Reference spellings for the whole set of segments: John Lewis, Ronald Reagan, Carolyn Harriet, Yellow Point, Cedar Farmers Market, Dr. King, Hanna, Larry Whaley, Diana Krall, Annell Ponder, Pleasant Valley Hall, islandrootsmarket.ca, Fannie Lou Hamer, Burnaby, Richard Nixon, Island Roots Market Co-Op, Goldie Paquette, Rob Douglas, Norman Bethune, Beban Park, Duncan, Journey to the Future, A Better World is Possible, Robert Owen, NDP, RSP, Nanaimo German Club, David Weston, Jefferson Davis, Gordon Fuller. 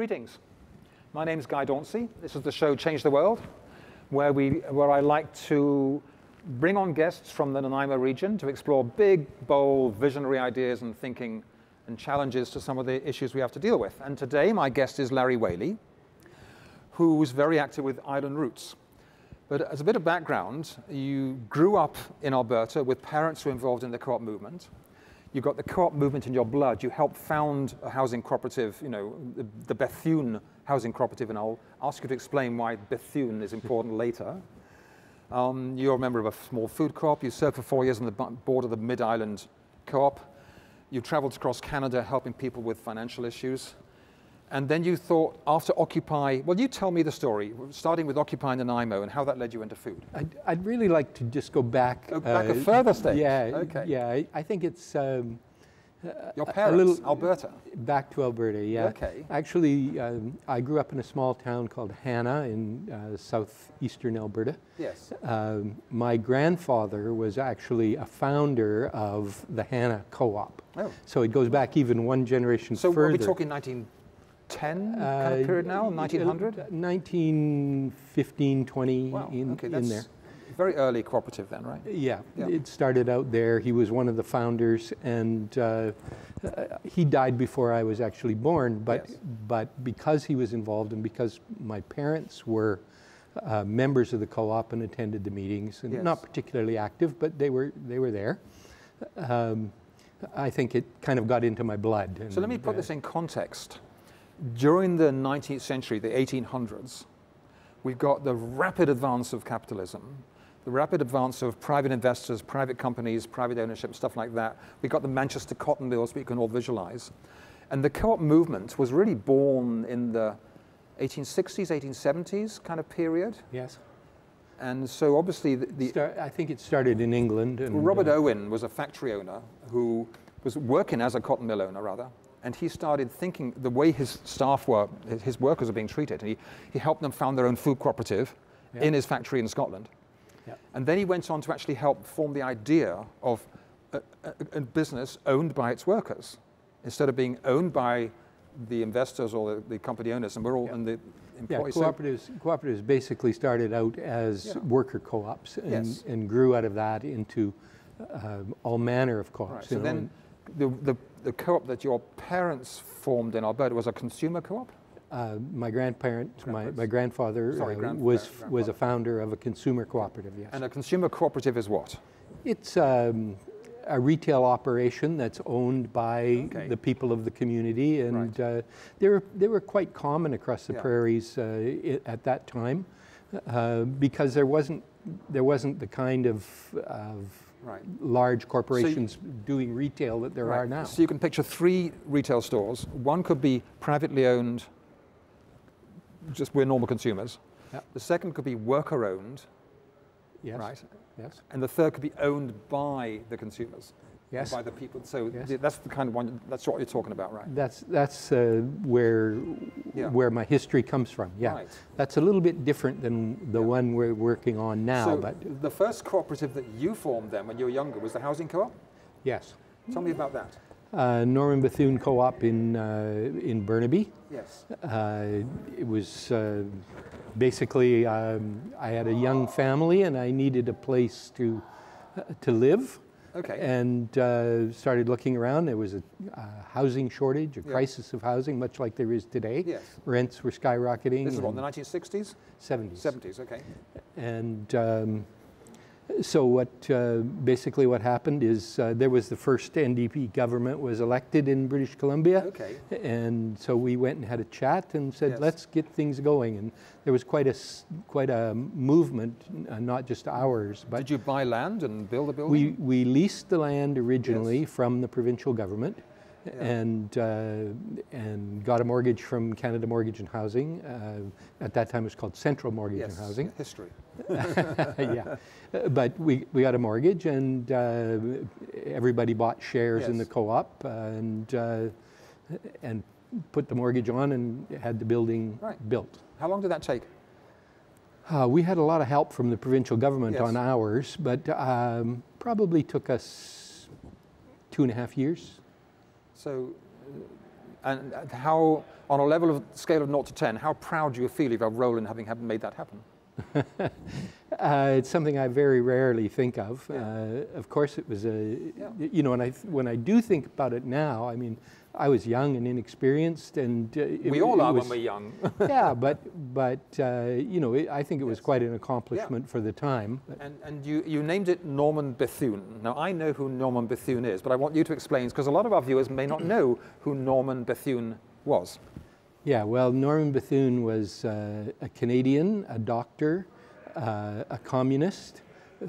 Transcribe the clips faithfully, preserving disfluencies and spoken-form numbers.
Greetings. My name is Guy Dauncey. This is the show Change the World, where, we, where I like to bring on guests from the Nanaimo region to explore big, bold, visionary ideas and thinking and challenges to some of the issues we have to deal with. And today my guest is Larry Whaley, who's very active with Island Roots. But as a bit of background, you grew up in Alberta with parents who were involved in the co-op movement. You got the co-op movement in your blood. You helped found a housing cooperative, you know, the, the Bethune Housing Cooperative, and I'll ask you to explain why Bethune is important later. Um, you're a member of a small food co-op. You served for four years on the board of the Mid-Island Co-op. You traveled across Canada helping people with financial issues. And then you thought, after Occupy, well, you tell me the story, starting with Occupy Nanaimo and how that led you into food. I'd, I'd really like to just go back. Go back uh, a further stage. Yeah, okay. Yeah, I, I think it's um, your parents, a little, Alberta. Back to Alberta, yeah. Okay. Actually, um, I grew up in a small town called Hanna in uh, southeastern Alberta. Yes. Um, my grandfather was actually a founder of the Hanna Co-op. Oh. So it goes back even one generation so further. So we're talking nineteen... ten kind of period now, uh, nineteen hundred? nineteen fifteen, twenty, wow. in, okay, that's in there. Very early cooperative then, right? Yeah, yeah, it started out there. He was one of the founders, and uh, he died before I was actually born, but, yes. but because he was involved and because my parents were uh, members of the co-op and attended the meetings, and yes. not particularly active, but they were, they were there. Um, I think it kind of got into my blood. And, so let me put uh, this in context. During the nineteenth century, the eighteen hundreds, we've got the rapid advance of capitalism, the rapid advance of private investors, private companies, private ownership, stuff like that. We've got the Manchester cotton mills, we can all visualize. And the co-op movement was really born in the eighteen sixties, eighteen seventies kind of period. Yes. And so obviously the... the Start, I think it started in England. And Robert uh, Owen was a factory owner who was working as a cotton mill owner, rather. And he started thinking the way his staff were, his workers were being treated. And he, he helped them found their own food cooperative yeah. in his factory in Scotland. Yeah. And then he went on to actually help form the idea of a, a, a business owned by its workers, instead of being owned by the investors or the, the company owners. And we're all yeah. in the employees. Yeah, cooperatives, cooperatives basically started out as yeah. worker co-ops and, yes. and grew out of that into uh, all manner of co-ops. Right. So then the, the The co-op that your parents formed in Alberta was a consumer co-op? Uh, my grandparent, my, my grandfather Sorry, uh, grand was grandfather. was a founder of a consumer cooperative, yes. And a consumer cooperative is what? It's um, a retail operation that's owned by okay. the people of the community, and right. uh, they, were, they were quite common across the yeah. prairies uh, it, at that time uh, because there wasn't, there wasn't the kind of, of Right. large corporations so you, doing retail that there right. are now. So you can picture three retail stores. One could be privately owned, just we're normal consumers. Yep. The second could be worker owned. Yes. Right. Yes. And the third could be owned by the consumers. Yes. By the people. So yes. that's the kind of one. That's what you're talking about, right? That's that's uh, where yeah. where my history comes from. Yeah. Right. That's a little bit different than the yeah. one we're working on now. So but the first cooperative that you formed then, when you were younger, was the housing co-op. Yes. Tell me about that. Uh, Norman Bethune Co-op in uh, in Burnaby. Yes. Uh, it was uh, basically um, I had a young family and I needed a place to uh, to live. Okay. And uh, started looking around. There was a uh, housing shortage, a yeah. crisis of housing, much like there is today. Yes. Rents were skyrocketing. This is what, the nineteen sixties? seventies. seventies, okay. And um, so what, uh, basically what happened is uh, there was the first N D P government was elected in British Columbia. Okay. And so we went and had a chat and said, yes. let's get things going. And there was quite a, quite a movement, uh, not just ours. But did you buy land and build a building? We, we leased the land originally yes. from the provincial government. Yeah. And uh, and got a mortgage from Canada Mortgage and Housing. Uh, at that time, it was called Central Mortgage yes, and Housing. History. yeah, but we we got a mortgage, and uh, everybody bought shares yes. in the co-op, uh, and uh, and put the mortgage on, and had the building right. built. How long did that take? Uh, we had a lot of help from the provincial government yes. on ours, but um, probably took us two and a half years. So and how, on a level of scale of zero to ten, how proud do you feel about Roland having made that happen? uh, it's something I very rarely think of. Yeah. Uh, of course, it was a, yeah. you know, and I, when I do think about it now, I mean, I was young and inexperienced, and uh, it, we all are was, when we're young. yeah, but but uh, you know, it, I think it was yes. quite an accomplishment yeah. for the time. And and you you named it Norman Bethune. Now I know who Norman Bethune is, but I want you to explain, because a lot of our viewers may not know who Norman Bethune was. Yeah, well, Norman Bethune was uh, a Canadian, a doctor, uh, a communist,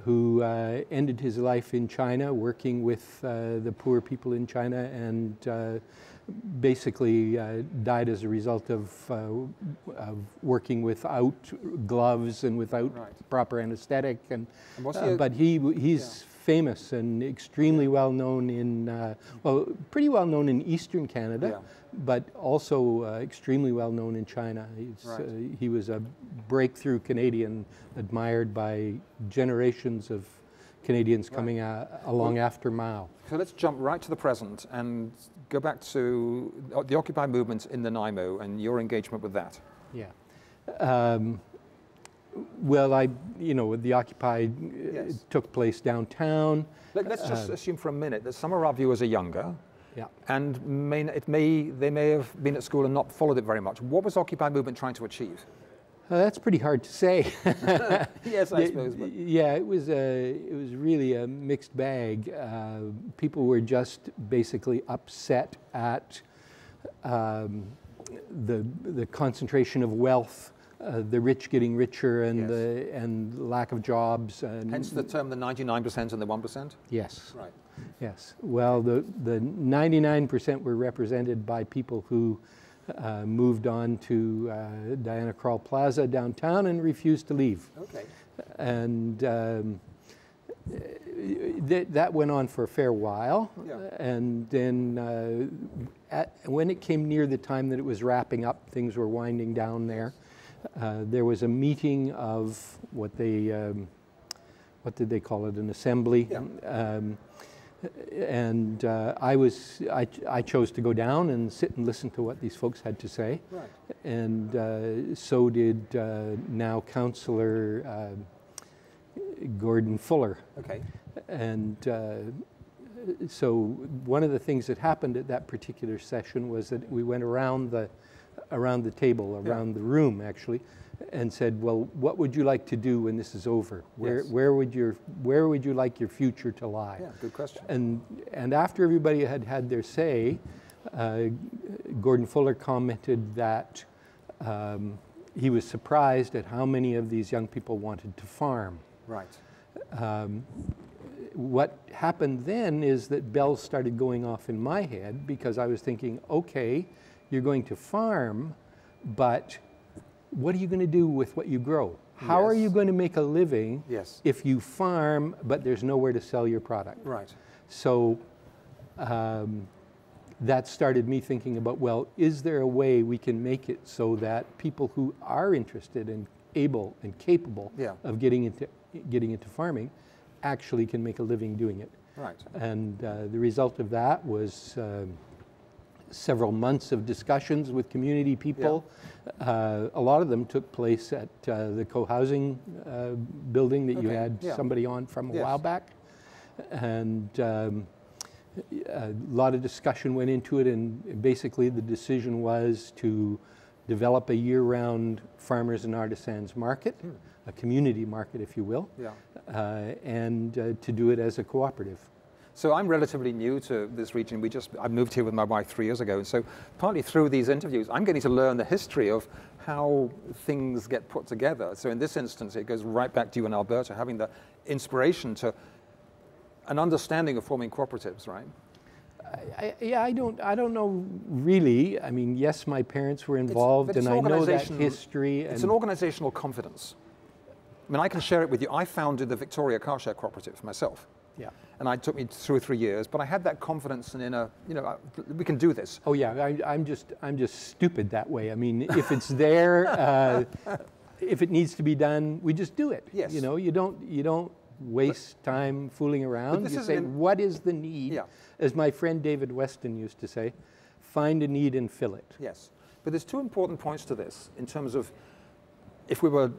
who uh, ended his life in China, working with uh, the poor people in China, and uh, basically uh, died as a result of, uh, of working without gloves and without right. proper anesthetic. And, and uh, he but he he's. Yeah. famous and extremely well known in, uh, well, pretty well known in Eastern Canada, yeah. but also uh, extremely well known in China. He's, right. uh, he was a breakthrough Canadian, admired by generations of Canadians right. coming uh, along well, after Mao. So let's jump right to the present and go back to the Occupy movement in Nanaimo and your engagement with that. Yeah. Um, Well, I, you know, the Occupy yes. took place downtown. Let, let's just uh, assume for a minute that some of our viewers are younger, yeah, and may, it may they may have been at school and not followed it very much. What was Occupy movement trying to achieve? Uh, that's pretty hard to say. yes, I suppose. But. Yeah, it was a, it was really a mixed bag. Uh, people were just basically upset at um, the the concentration of wealth. Uh, the rich getting richer and yes. the and lack of jobs. And hence the term the ninety-nine percent and the one percent? Yes. Right. Yes. Well, the the ninety-nine percent were represented by people who uh, moved on to uh, Diana Krall Plaza downtown and refused to leave. Okay. And um, th that went on for a fair while. Yeah. And then uh, at, when it came near the time that it was wrapping up, things were winding down there. Uh, there was a meeting of what they, um, what did they call it, an assembly, yeah. um, and uh, I was, I, I chose to go down and sit and listen to what these folks had to say, right. and uh, so did uh, now Councillor uh, Gordon Fuller, okay. and uh, so one of the things that happened at that particular session was that we went around the around the table, around yeah. the room actually, and said, well, what would you like to do when this is over? Where, yes. where, would, your, where would you like your future to lie? Yeah, good question. And, and after everybody had had their say, uh, Gordon Fuller commented that um, he was surprised at how many of these young people wanted to farm. Right. Um, what happened then is that bells started going off in my head, because I was thinking, okay, you're going to farm, but what are you going to do with what you grow? How yes. are you going to make a living yes. if you farm, but there's nowhere to sell your product? Right. So um, that started me thinking about, well, is there a way we can make it so that people who are interested and able and capable yeah. of getting into, getting into farming actually can make a living doing it? Right. And uh, the result of that was uh, several months of discussions with community people. Yeah. Uh, a lot of them took place at uh, the co-housing uh, building that okay. you had yeah. somebody on from a yes. while back. And um, a lot of discussion went into it, and basically the decision was to develop a year-round farmers and artisans market, hmm. a community market, if you will, yeah. uh, and uh, to do it as a cooperative. So I'm relatively new to this region. We just, I moved here with my wife three years ago. And so partly through these interviews, I'm getting to learn the history of how things get put together. So in this instance, it goes right back to you in Alberta, having the inspiration to an understanding of forming cooperatives, right? I, I, yeah, I don't, I don't know really. I mean, yes, my parents were involved, it's, it's and I know that history. It's and an organizational confidence. I mean, I can share it with you. I founded the Victoria Car Share Cooperative myself. Yeah, and it took me two or three years, but I had that confidence and in a, you know, we can do this. Oh yeah, I, I'm just, I'm just stupid that way. I mean, if it's there, uh, if it needs to be done, we just do it. Yes. You know, you don't, you don't waste but, time fooling around. You say, what is the need? Yeah. As my friend David Weston used to say, find a need and fill it. Yes, but there's two important points to this in terms of if we were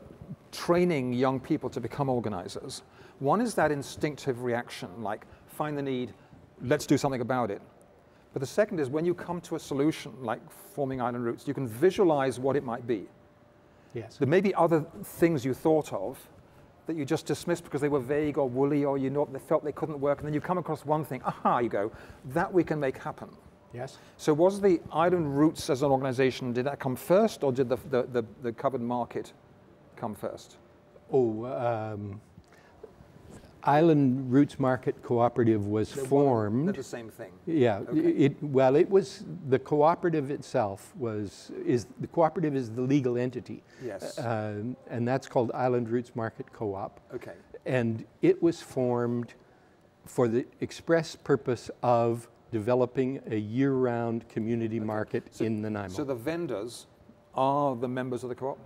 training young people to become organizers. One is that instinctive reaction, like find the need, let's do something about it. But the second is when you come to a solution, like forming Island Roots, you can visualize what it might be. Yes. There may be other things you thought of that you just dismissed because they were vague or woolly or you know, they felt they couldn't work, and then you come across one thing, aha, you go, that we can make happen. Yes. So was the Island Roots as an organization, did that come first or did the, the, the, the covered market come first? Oh, um, Island Roots Market Cooperative was they're formed. They're the same thing. Yeah. Okay. It, well, it was the cooperative itself was is the cooperative is the legal entity. Yes. Uh, and that's called Island Roots Market Co-op. Okay. And it was formed for the express purpose of developing a year-round community okay. market so, in Nanaimo. So the vendors are the members of the co-op.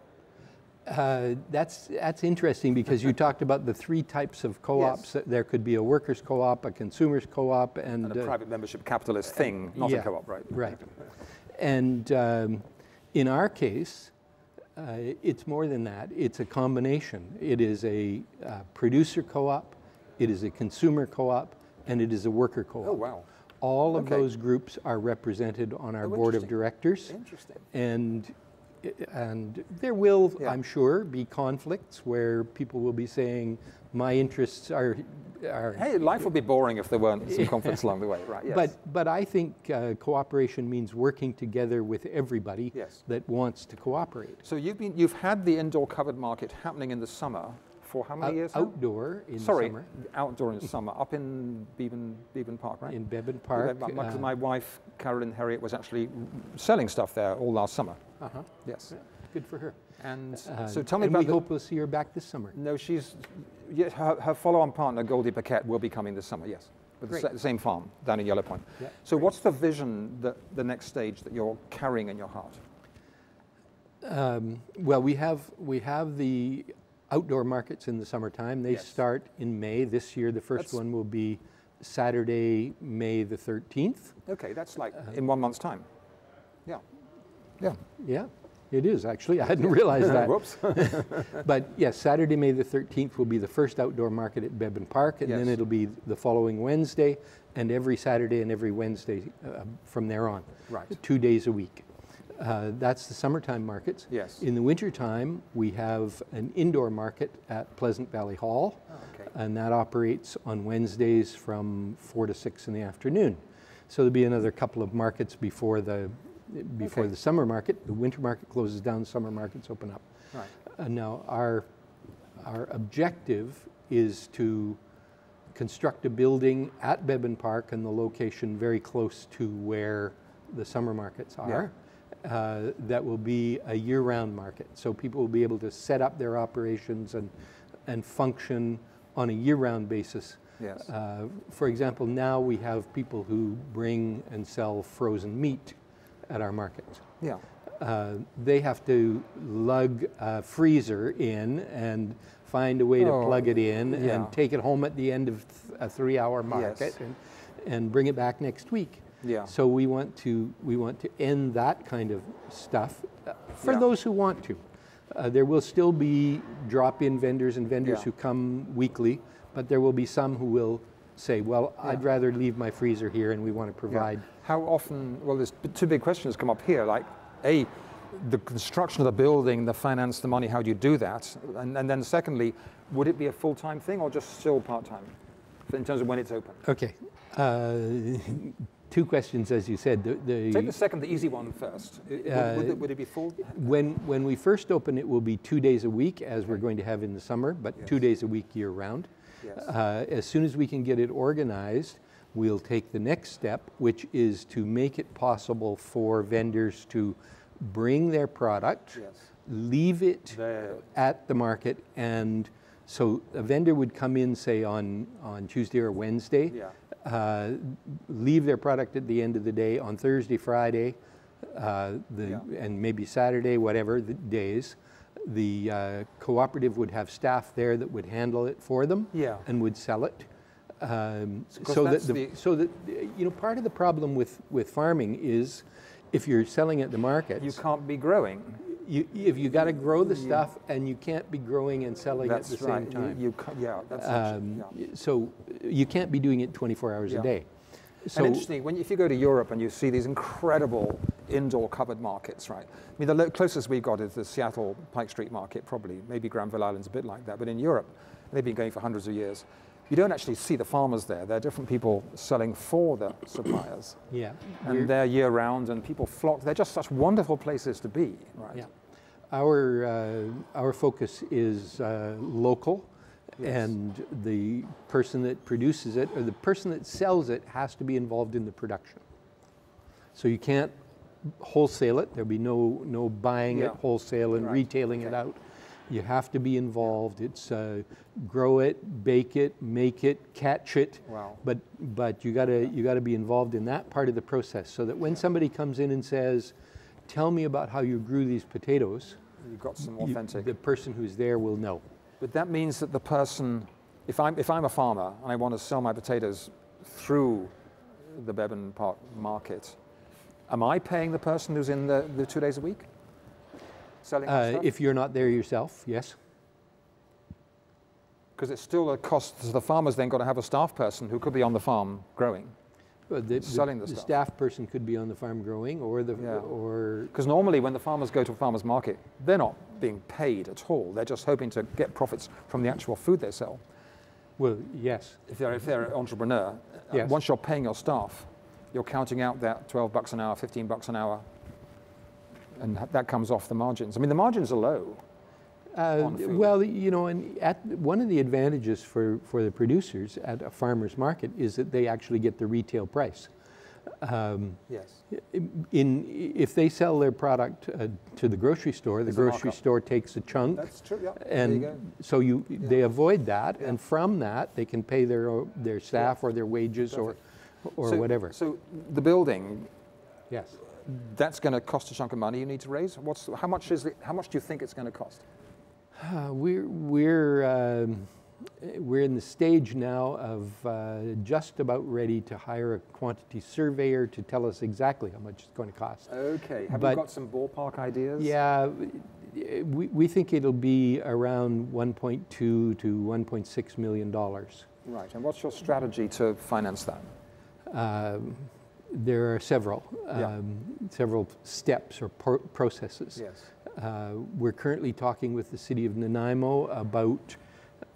Uh, that's, that's interesting because you talked about the three types of co-ops. Yes. There could be a workers' co-op, a consumers' co-op, and, and a uh, private membership capitalist thing, not yeah, a co-op, right? Right. And um, in our case, uh, it's more than that. It's a combination. It is a uh, producer co-op, it is a consumer co-op, and it is a worker co-op. Oh, wow. All of okay. those groups are represented on our oh, board of directors. Interesting. And And there will, yeah. I'm sure, be conflicts where people will be saying, my interests are... are hey, life would be boring if there weren't some conflicts along the way, right? Yes. But, but I think uh, cooperation means working together with everybody yes. that wants to cooperate. So you've, been, you've had the indoor covered market happening in the summer for how many uh, years? Outdoor now? in Sorry, summer. Sorry, outdoor in summer, up in Beban, Beban Park, right? In Beban Park. Beban, uh, my wife, Carolyn Harriet, was actually selling stuff there all last summer. Uh-huh. Yes. Yeah, good for her. And uh, so tell me and about we the, hope we'll see her back this summer. No, she's, yeah, her, her follow-on partner, Goldie Paquette, will be coming this summer, yes. With the, sa the same farm down in Yellow Point. Yeah, so great. What's the vision, that, the next stage that you're carrying in your heart? Um, well, we have, we have the outdoor markets in the summertime. They yes. start in May this year. The first that's, one will be Saturday, May the thirteenth. Okay, that's like uh, in one month's time. Yeah. Yeah, yeah, it is actually. I hadn't realized that. Whoops. But yes, Saturday, May the thirteenth will be the first outdoor market at Beban Park, and yes. then it'll be the following Wednesday, and every Saturday and every Wednesday uh, from there on. Right. Two days a week. Uh, that's the summertime markets. Yes. In the wintertime, we have an indoor market at Pleasant Valley Hall, oh, okay. and that operates on Wednesdays from four to six in the afternoon. So there'll be another couple of markets before the before okay. the summer market. The winter market closes down, summer markets open up. Right. Uh, now, our, our objective is to construct a building at Beban Park and the location very close to where the summer markets are. Yeah. Uh, that will be a year-round market. So people will be able to set up their operations and, and function on a year-round basis. Yes. Uh, for example, now we have people who bring and sell frozen meat at our markets. Yeah. Uh, they have to lug a freezer in and find a way oh, to plug it in yeah. and take it home at the end of th a three-hour market yes. and, and bring it back next week. Yeah. So we want to we want to end that kind of stuff for yeah. those who want to. Uh, there will still be drop-in vendors and vendors yeah. who come weekly, but there will be some who will say, well, yeah. I'd rather leave my freezer here, and we want to provide. Yeah. How often, well, there's two big questions come up here, like, A, the construction of the building, the finance, the money, how do you do that? And, and then secondly, would it be a full-time thing or just still part-time in terms of when it's open? Okay. Uh, two questions, as you said. The, the, Take the second, the easy one first. Would, uh, would, it, would it be full? When, when we first open, it will be two days a week, as okay. we're going to have in the summer, but yes. two days a week year-round. Yes. Uh, as soon as we can get it organized, we'll take the next step, which is to make it possible for vendors to bring their product, yes. leave it there. At the market, and so a vendor would come in, say, on, on Tuesday or Wednesday, yeah. uh, leave their product at the end of the day on Thursday, Friday, uh, the, yeah. and maybe Saturday, whatever the days. The uh, cooperative would have staff there that would handle it for them yeah. and would sell it. Um, so that the, the... so that you know, part of the problem with with farming is, if you're selling at the market, you can't be growing. You, if you got to grow the stuff, yeah. and you can't be growing and selling that's at the right. same time. You, you can, yeah, that's um, yeah. So you can't be doing it twenty-four hours yeah. a day. So and interestingly, when, if you go to Europe and you see these incredible indoor covered markets, right? I mean, the closest we got is the Seattle Pike Street Market, probably. Maybe Granville Island's a bit like that, but in Europe, they've been going for hundreds of years. You don't actually see the farmers there. There are different people selling for the suppliers. Yeah. And We're, they're year round and people flock. They're just such wonderful places to be, right? Yeah. Our, uh, our focus is uh, local, yes. and the person that produces it or the person that sells it has to be involved in the production. So you can't wholesale it. There'll be no, no buying yeah. it wholesale and right. retailing okay. it out. You have to be involved. It's uh, grow it, bake it, make it, catch it. Wow. But but you gotta you gotta be involved in that part of the process, so that when yeah. somebody comes in and says, "Tell me about how you grew these potatoes," you've got some authentic. You, the person who's there will know. But that means that the person, if I'm if I'm a farmer and I want to sell my potatoes through the Beban Park market, am I paying the person who's in the, the two days a week? Uh, if you're not there yourself, yes. Because it's still a cost. So the farmer's then got to have a staff person who could be on the farm growing, well, the, selling the, the, the stuff. The staff person could be on the farm growing, or the yeah. or. Because normally, when the farmers go to a farmer's market, they're not being paid at all. They're just hoping to get profits from the actual food they sell. Well, yes. If they're if they're an entrepreneur, yes. once you're paying your staff, you're counting out that twelve bucks an hour, fifteen bucks an hour. And that comes off the margins. I mean, the margins are low. Uh, well, you know, and at one of the advantages for, for the producers at a farmer's market is that they actually get the retail price. Um, yes. In, if they sell their product uh, to the grocery store, the grocery store takes a chunk. That's true, yeah. And there you go. So you, yeah. they avoid that, yeah. and from that, they can pay their, their staff yeah. or their wages Perfect. or, or so, whatever. So the building... Yes. That's going to cost a chunk of money you need to raise. What's how much is it, how much do you think it's going to cost? Uh, we're we're um, we're in the stage now of uh, just about ready to hire a quantity surveyor to tell us exactly how much it's going to cost. Okay, have but, you got some ballpark ideas? Yeah, we we think it'll be around one point two to one point six million dollars. Right, and what's your strategy to finance that? Um, There are several, yeah. um, several steps or pro processes. Yes. Uh, we're currently talking with the city of Nanaimo about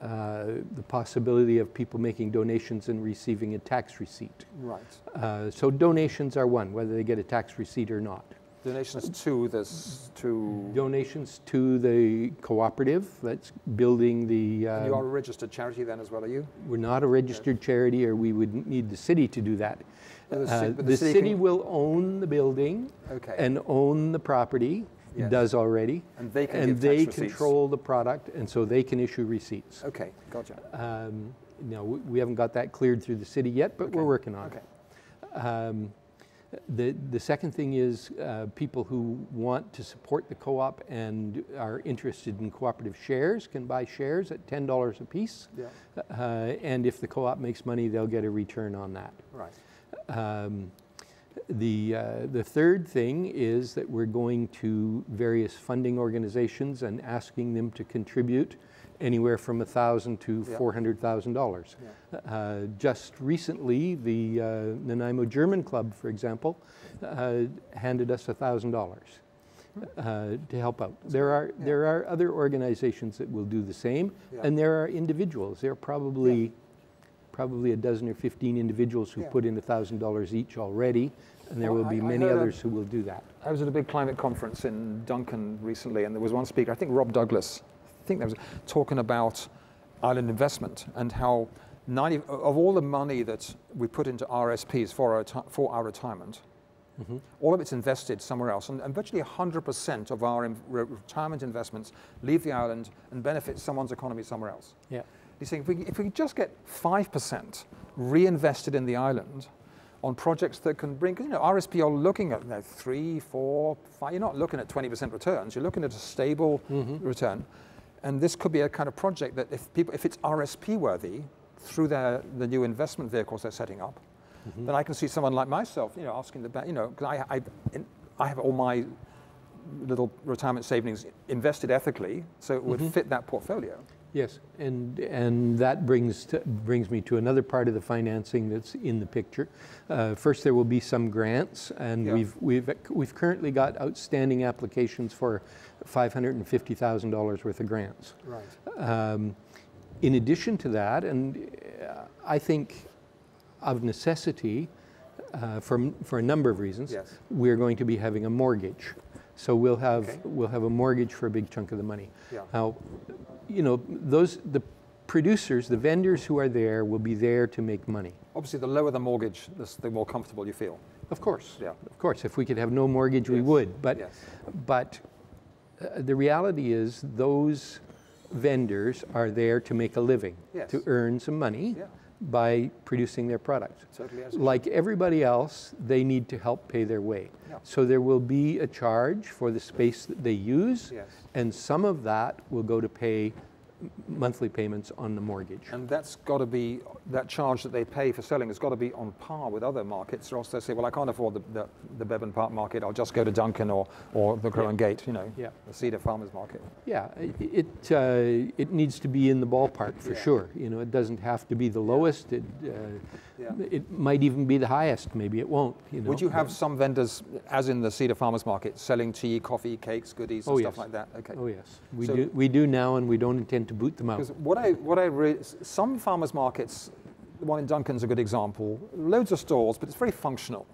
uh, the possibility of people making donations and receiving a tax receipt. Right. Uh, so donations are one, whether they get a tax receipt or not. Donations to this, to... Donations to the cooperative that's building the... Um, and you are a registered charity then as well, are you? We're not a registered yes. charity, or we would need the city to do that. The, uh, the, the city, city can... will own the building okay. and own the property, yes. does already, and they, can and give they control receipts. the product, and so they can issue receipts. Okay, gotcha. Um, no, we, we haven't got that cleared through the city yet, but okay. we're working on okay. it. Um, The, the second thing is uh, people who want to support the co-op and are interested in cooperative shares can buy shares at ten dollars a piece. Yeah. Uh, and if the co-op makes money, they'll get a return on that. Right. Um, the, uh, the third thing is that we're going to various funding organizations and asking them to contribute anywhere from one thousand to four hundred thousand dollars. Yeah. Uh, just recently, the uh, Nanaimo German Club, for example, uh, handed us one thousand dollars uh, to help out. There are, yeah. there are other organizations that will do the same, yeah. and there are individuals. There are probably, yeah. probably a dozen or fifteen individuals who yeah. put in one thousand dollars each already, and there well, will be I, many I others a, who will do that. I was at a big climate conference in Duncan recently, and there was one speaker, I think Rob Douglas, I think there was talking about island investment and how ninety of all the money that we put into R S Ps for our, for our retirement, mm-hmm. all of it's invested somewhere else, and, and virtually one hundred percent of our in, re, retirement investments leave the island and benefit someone's economy somewhere else. Yeah, you see, if we if we just get five percent reinvested in the island on projects that can bring, you know, R S P, you're looking at you know, three, four, five. You're not looking at twenty percent returns. You're looking at a stable mm-hmm. return. And this could be a kind of project that if people, if it's R S P worthy, through their, the new investment vehicles they're setting up, mm-hmm. then I can see someone like myself, you know, asking the bank, you know, because I, I, I have all my little retirement savings invested ethically, so it would mm-hmm. fit that portfolio. Yes, and and that brings to, brings me to another part of the financing that's in the picture. Uh, first, there will be some grants, and yeah. we've we've we've currently got outstanding applications for five hundred and fifty thousand dollars worth of grants. Right. Um, in addition to that, and I think of necessity, uh, for for a number of reasons, yes. we're going to be having a mortgage. So we'll have okay. we'll have a mortgage for a big chunk of the money. Yeah. Now, you know, those the producers, the vendors who are there will be there to make money. Obviously, the lower the mortgage, the more comfortable you feel. Of course, yeah, of course. If we could have no mortgage, yes. we would. But, yes. but uh, the reality is, those vendors are there to make a living, yes. to earn some money yeah. by producing their product. Certainly is. Like everybody else, they need to help pay their way. Yeah. So there will be a charge for the space that they use, yes. and some of that will go to pay monthly payments on the mortgage. And that's got to be, that charge that they pay for selling has got to be on par with other markets, or else they say, well, I can't afford the, the, the Beban Park market, I'll just go to Duncan or, or the Crown yeah. Gate, you know, yeah. the Cedar Farmers Market. Yeah, it, uh, it needs to be in the ballpark for yeah. sure. You know, it doesn't have to be the lowest, it, uh, yeah. it might even be the highest, maybe it won't. You know? Would you have yeah. some vendors, as in the Cedar Farmers Market, selling tea, coffee, cakes, goodies, and oh, stuff yes. like that? Okay. Oh yes, we, so, do, we do now, and we don't intend to to boot them out. Because what I, what I re some farmers markets, the one in Duncan's a good example, loads of stores, but it's very functional.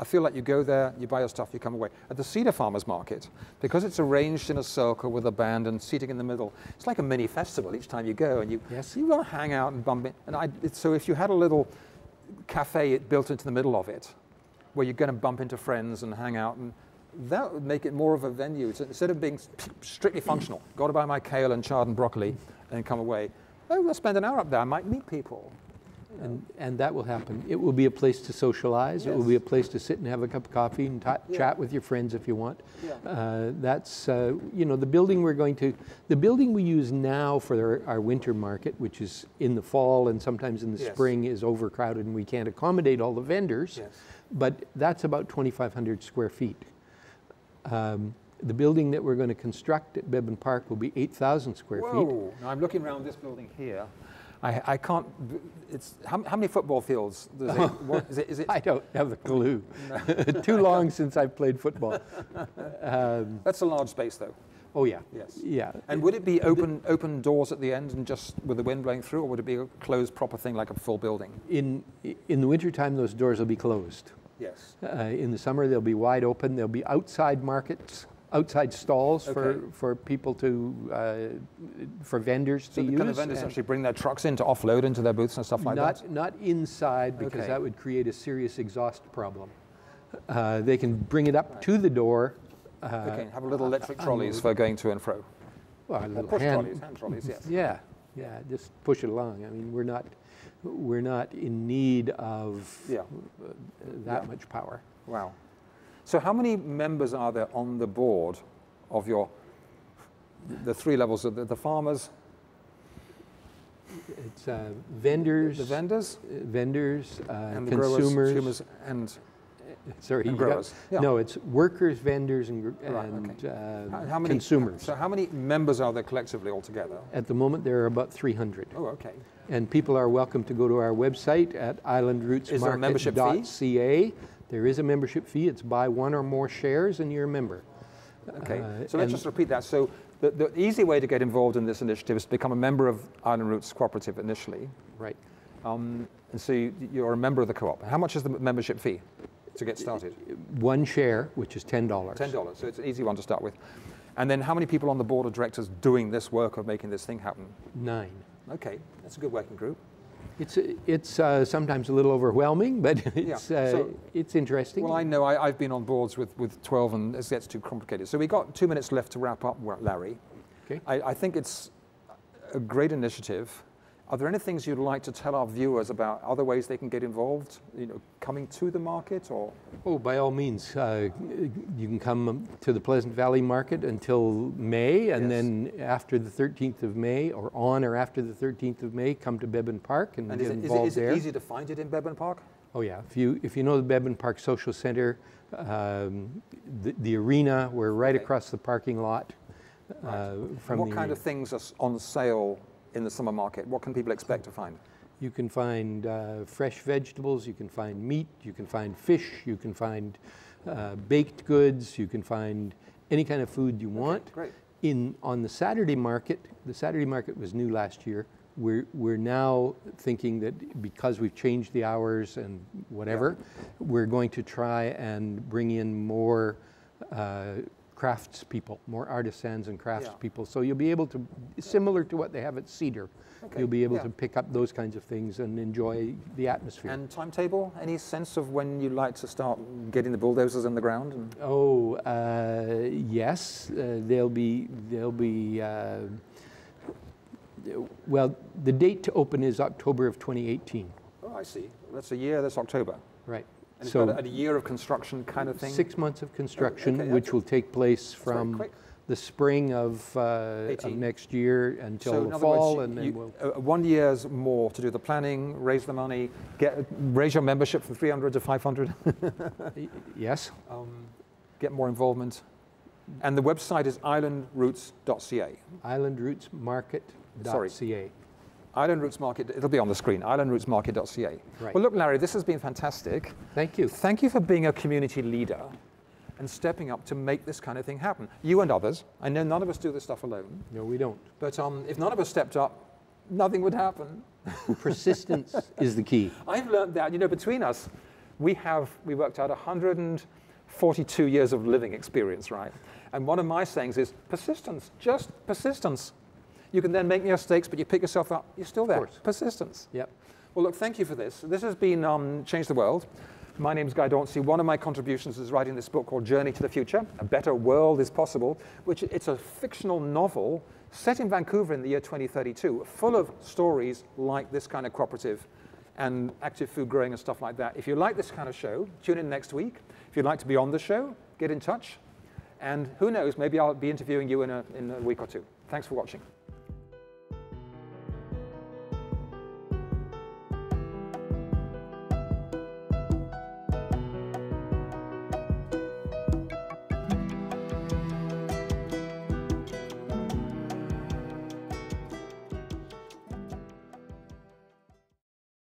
I feel like you go there, you buy your stuff, you come away. At the Cedar Farmers Market, because it's arranged in a circle with a band and seating in the middle, it's like a mini festival each time you go, and you yes. you gotta hang out and bump in. And I, it, so if you had a little cafe built into the middle of it, where you're going to bump into friends and hang out, and that would make it more of a venue. So instead of being strictly functional, got to buy my kale and chard and broccoli and come away, oh, we'll spend an hour up there, I might meet people. You know. And, and that will happen. It will be a place to socialize. Yes. It will be a place to sit and have a cup of coffee and yeah. chat with your friends if you want. Yeah. Uh, that's, uh, you know, the building we're going to, the building we use now for our, our winter market, which is in the fall and sometimes in the yes. spring, is overcrowded and we can't accommodate all the vendors. Yes. But that's about twenty-five hundred square feet. Um, the building that we're going to construct at Beban Park will be eight thousand square Whoa. feet. Now I'm looking around this building here. I, I can't, it's, how, how many football fields does it, what, is it, is it? I don't have a clue. No. Too long since I've played football. Um, That's a large space though. Oh yeah. Yes. Yeah. And would it be open open doors at the end and just with the wind blowing through, or would it be a closed proper thing like a full building? In, in the wintertime, those doors will be closed. Yes. Uh, in the summer, they'll be wide open. There'll be outside markets, outside stalls okay. for for people to uh, for vendors so to the use. Can the vendors actually bring their trucks in to offload into their booths and stuff like not, that? Not inside, because okay. that would create a serious exhaust problem. Uh, they can bring it up right. to the door. Uh, okay. Have a little electric trolleys for going to and fro. Well, a little push hand, trolleys, hand trolleys. Yes. Yeah. Yeah. Just push it along. I mean, we're not. We're not in need of yeah. that yeah. much power. Wow. So how many members are there on the board of your, the three levels of the, the farmers? It's uh, vendors. The vendors? Uh, vendors, uh, and consumers. Growers, consumers and, sorry, and growers. Got, yeah. No, it's workers, vendors, and, and right, okay. uh, how, how many, consumers. So how many members are there collectively altogether? At the moment, there are about three hundred. Oh, okay. And people are welcome to go to our website at island roots market dot c a. There is a membership fee. It's buy one or more shares and you're a member. Okay, uh, so let's just repeat that. So the, the easy way to get involved in this initiative is to become a member of Island Roots Cooperative initially. Right. Um, and so you, you're a member of the co-op. How much is the membership fee to get started? One share, which is ten dollars. ten dollars, so it's an easy one to start with. And then how many people on the board of directors doing this work of making this thing happen? Nine. Okay, that's a good working group. It's it's uh, sometimes a little overwhelming, but it's yeah. so, uh, it's interesting. Well, I know I, I've been on boards with with twelve, and it gets too complicated. So we got two minutes left to wrap up, Larry. Okay. I, I think it's a great initiative, Are there any things you'd like to tell our viewers about other ways they can get involved, you know, coming to the market or? Oh, by all means. Uh, you can come to the Pleasant Valley Market until May, and yes. then after the thirteenth of May, or on or after the thirteenth of May, come to Beban Park and, and get is it, involved is it, is it there. Is it easy to find it in Beban Park? Oh yeah, if you, if you know the Beban Park Social Center, um, the, the arena, we're right okay. across the parking lot. Right. Uh, from what the kind arena. of things are on sale in the summer market? What can people expect to find? You can find uh, fresh vegetables, you can find meat, you can find fish, you can find uh, baked goods, you can find any kind of food you want. Okay, great. In, on the Saturday market, the Saturday market was new last year. We're, we're now thinking that because we've changed the hours and whatever, yeah. we're going to try and bring in more uh, craftspeople, more artisans and craftspeople. Yeah. So you'll be able to, similar to what they have at Cedar, okay. you'll be able yeah. to pick up those kinds of things and enjoy the atmosphere. And timetable? Any sense of when you like to start getting the bulldozers on the ground? And oh, uh, yes. Uh, they'll be, they'll be uh, well, the date to open is October of twenty eighteen. Oh, I see. That's a year, that's October. Right. And so a, a year of construction kind of thing? Six months of construction, oh, okay, which will take place from the spring of, uh, of next year until so the fall. Words, and then you, we'll uh, one year's more to do the planning, raise the money, get, raise your membership from three hundred to five hundred. Yes. Um, get more involvement. And the website is island roots dot C A. island roots market dot C A. Island Roots Market, it'll be on the screen, island roots market dot C A. Right. Well, look, Larry, this has been fantastic. Thank you. Thank you for being a community leader and stepping up to make this kind of thing happen. You and others. I know none of us do this stuff alone. No, we don't. But um, if none of us stepped up, nothing would happen. Persistence is the key. I've learned that. You know, between us, we have, we worked out one hundred forty-two years of living experience, right? And one of my sayings is persistence, just persistence. You can then make mistakes, but you pick yourself up. You're still there. Of course. Persistence. Yep. Well, look, thank you for this. This has been um, Change the World. My name's Guy Dauncey. One of my contributions is writing this book called Journey to the Future, A Better World is Possible, which it's a fictional novel set in Vancouver in the year twenty thirty-two, full of stories like this kind of cooperative and active food growing and stuff like that. If you like this kind of show, tune in next week. If you'd like to be on the show, get in touch. And who knows, maybe I'll be interviewing you in a, in a week or two. Thanks for watching.